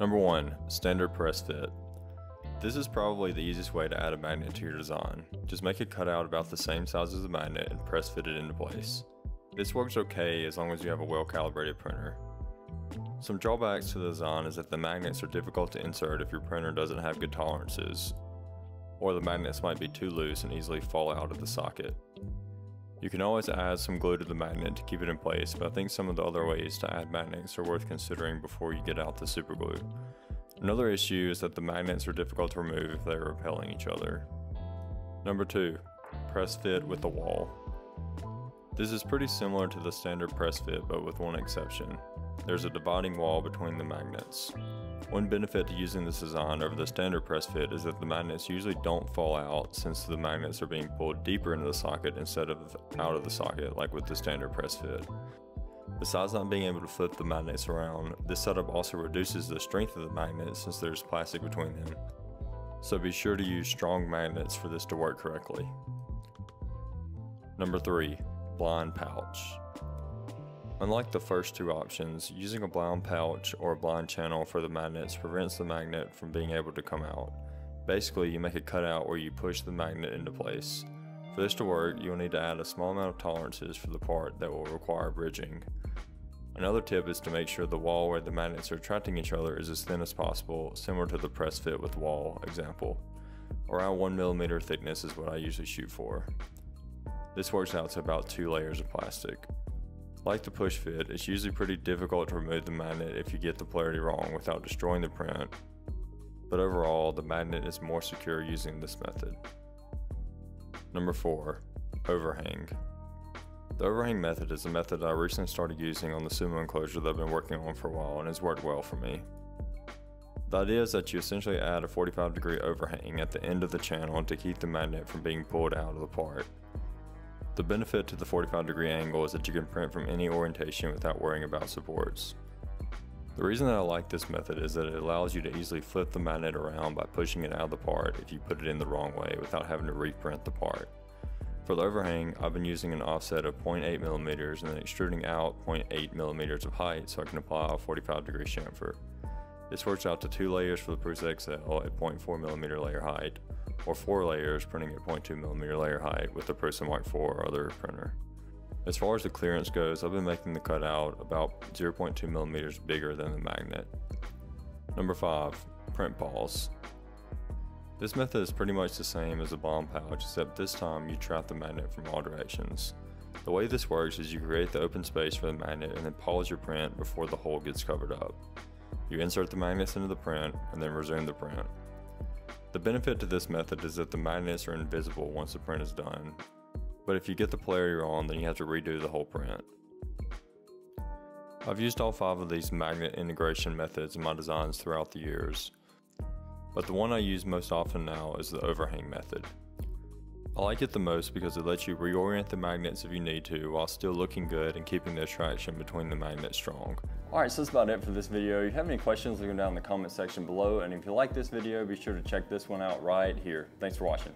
Number 1. Standard press fit. This is probably the easiest way to add a magnet to your design. Just make a cutout about the same size as the magnet and press fit it into place. This works okay as long as you have a well calibrated printer. Some drawbacks to the design is that the magnets are difficult to insert if your printer doesn't have good tolerances, or the magnets might be too loose and easily fall out of the socket. You can always add some glue to the magnet to keep it in place, but I think some of the other ways to add magnets are worth considering before you get out the super glue. Another issue is that the magnets are difficult to remove if they are repelling each other. Number 2. Press fit with the wall. This is pretty similar to the standard press fit, but with one exception. There's a dividing wall between the magnets. One benefit to using this design over the standard press fit is that the magnets usually don't fall out, since the magnets are being pulled deeper into the socket instead of out of the socket like with the standard press fit. Besides not being able to flip the magnets around, this setup also reduces the strength of the magnets since there's plastic between them. So be sure to use strong magnets for this to work correctly. Number 3. Blind pouch. Unlike the first two options, using a blind pouch or a blind channel for the magnets prevents the magnet from being able to come out. Basically, you make a cutout where you push the magnet into place. For this to work, you'll need to add a small amount of tolerances for the part that will require bridging. Another tip is to make sure the wall where the magnets are attracting each other is as thin as possible, similar to the press fit with wall example. Around 1 mm thickness is what I usually shoot for. This works out to about 2 layers of plastic. Like the push fit, it's usually pretty difficult to remove the magnet if you get the polarity wrong without destroying the print, but overall the magnet is more secure using this method. Number 4. Overhang. The overhang method is a method I recently started using on the Sumo enclosure that I've been working on for a while and has worked well for me. The idea is that you essentially add a 45-degree overhang at the end of the channel to keep the magnet from being pulled out of the part. The benefit to the 45-degree angle is that you can print from any orientation without worrying about supports. The reason that I like this method is that it allows you to easily flip the magnet around by pushing it out of the part if you put it in the wrong way without having to reprint the part. For the overhang, I've been using an offset of 0.8 mm and then extruding out 0.8 mm of height so I can apply a 45-degree chamfer. This works out to 2 layers for the Prusa XL at 0.4 mm layer height, or 4 layers printing at 0.2 mm layer height with the Prusa Mark IV or other printer. As far as the clearance goes, I've been making the cutout about 0.2 mm bigger than the magnet. Number 5. Print balls. This method is pretty much the same as the bomb pouch, except this time you trap the magnet from all directions. The way this works is you create the open space for the magnet and then pause your print before the hole gets covered up. You insert the magnets into the print and then resume the print. The benefit to this method is that the magnets are invisible once the print is done, but if you get the polarity wrong, then you have to redo the whole print. I've used all 5 of these magnet integration methods in my designs throughout the years, but the one I use most often now is the overhang method. I like it the most because it lets you reorient the magnets if you need to while still looking good and keeping the attraction between the magnets strong. Alright, so that's about it for this video. If you have any questions, leave them down in the comment section below, and if you like this video, be sure to check this one out right here. Thanks for watching.